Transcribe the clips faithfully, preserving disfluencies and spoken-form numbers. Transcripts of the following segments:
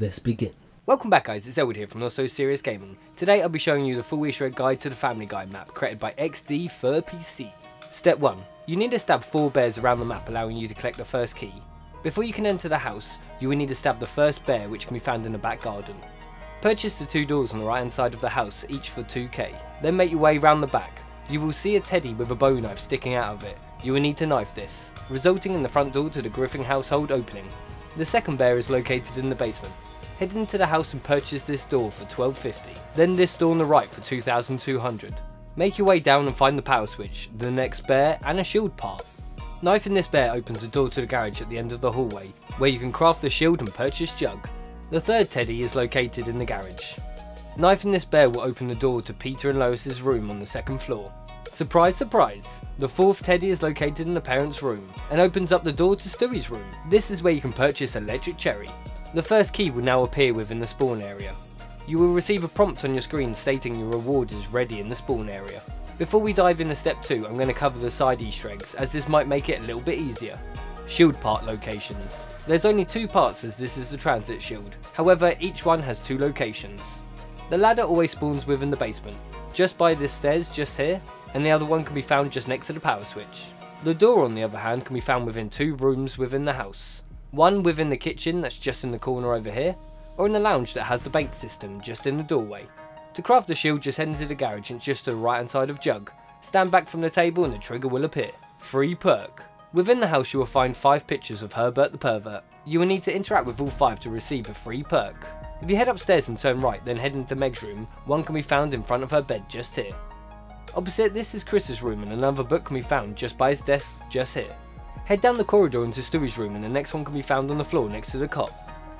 let's begin. Welcome back guys, it's Elwood here from Not So Serious Gaming. Today I'll be showing you the full reshred guide to the Family Guy map created by X D Fur P C. Step one. You need to stab four bears around the map, allowing you to collect the first key. Before you can enter the house, you will need to stab the first bear, which can be found in the back garden. Purchase the two doors on the right hand side of the house, each for two K. Then make your way round the back. You will see a teddy with a bowie knife sticking out of it. You will need to knife this, resulting in the front door to the Griffin household opening. The second bear is located in the basement. Head into the house and purchase this door for twelve fifty, then this door on the right for two thousand two hundred. Make your way down and find the power switch, the next bear and a shield part. Knifing this bear opens the door to the garage at the end of the hallway, where you can craft the shield and purchase jug. The third teddy is located in the garage. Knifing this bear will open the door to Peter and Lois's room on the second floor. Surprise, surprise! The fourth teddy is located in the parents' room and opens up the door to Stewie's room. This is where you can purchase Electric Cherry. The first key will now appear within the spawn area. You will receive a prompt on your screen stating your reward is ready in the spawn area. Before we dive into step two, I'm going to cover the side easter eggs, as this might make it a little bit easier. Shield part locations. There's only two parts, as this is the transit shield, however each one has two locations. The ladder always spawns within the basement, just by the stairs just here, and the other one can be found just next to the power switch. The door on the other hand can be found within two rooms within the house. One within the kitchen that's just in the corner over here, or in the lounge that has the bait system just in the doorway. To craft the shield, just head into the garage and it's just to the right hand side of Jug. Stand back from the table and the trigger will appear. Free perk. Within the house you will find five pictures of Herbert the Pervert. You will need to interact with all five to receive a free perk. If you head upstairs and turn right, then head into Meg's room, one can be found in front of her bed just here. Opposite this is Chris's room and another book can be found just by his desk just here. Head down the corridor into Stewie's room and the next one can be found on the floor next to the cot.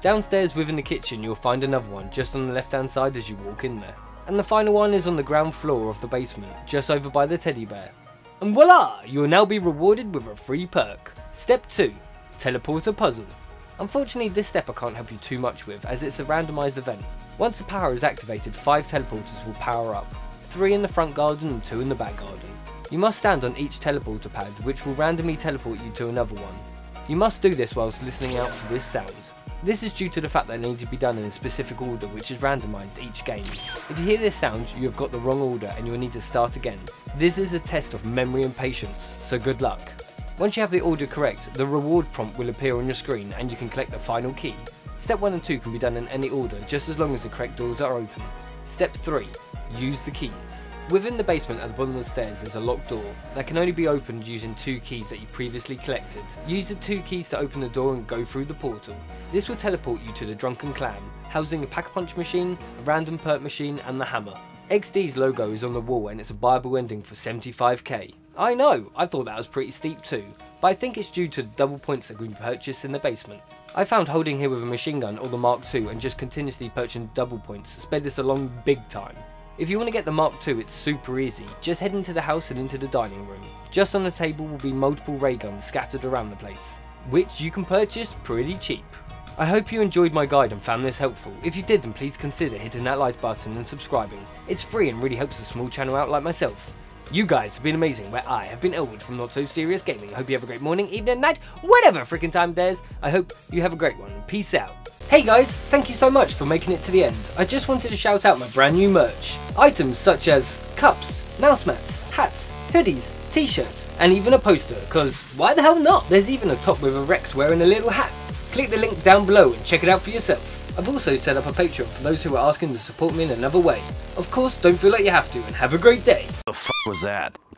Downstairs within the kitchen you'll find another one just on the left hand side as you walk in there. And the final one is on the ground floor of the basement, just over by the teddy bear. And voila! You will now be rewarded with a free perk. Step two. Teleporter puzzle. Unfortunately this step I can't help you too much with, as it's a randomised event. Once the power is activated, five teleporters will power up, three in the front garden and two in the back garden. You must stand on each teleporter pad, which will randomly teleport you to another one. You must do this whilst listening out for this sound. This is due to the fact that they need to be done in a specific order, which is randomised each game. If you hear this sound, you have got the wrong order and you will need to start again. This is a test of memory and patience, so good luck. Once you have the order correct, the reward prompt will appear on your screen and you can collect the final key. Step one and two can be done in any order, just as long as the correct doors are open. Step three. Use the keys. Within the basement at the bottom of the stairs is a locked door that can only be opened using two keys that you previously collected. Use the two keys to open the door and go through the portal. This will teleport you to the Drunken Clam, housing a pack-a-punch machine, a random perk machine and the hammer. X D's logo is on the wall and it's a viable ending for seventy-five K. I know, I thought that was pretty steep too, but I think it's due to the double points that we purchased in the basement. I found holding here with a machine gun or the Mark two and just continuously purchasing double points sped this along big time. If you want to get the Mark two, it's super easy. Just head into the house and into the dining room. Just on the table will be multiple ray guns scattered around the place, which you can purchase pretty cheap. I hope you enjoyed my guide and found this helpful. If you did, then please consider hitting that like button and subscribing. It's free and really helps a small channel out like myself. You guys have been amazing, where I have been Elwood from Not So Serious Gaming. I hope you have a great morning, evening, night, whatever freaking time there's. I hope you have a great one. Peace out. Hey guys, thank you so much for making it to the end. I just wanted to shout out my brand new merch. Items such as cups, mouse mats, hats, hoodies, t-shirts, and even a poster, cause why the hell not? There's even a top with a Rex wearing a little hat. Click the link down below and check it out for yourself. I've also set up a Patreon for those who are asking to support me in another way. Of course, don't feel like you have to, and have a great day. The f*** was that?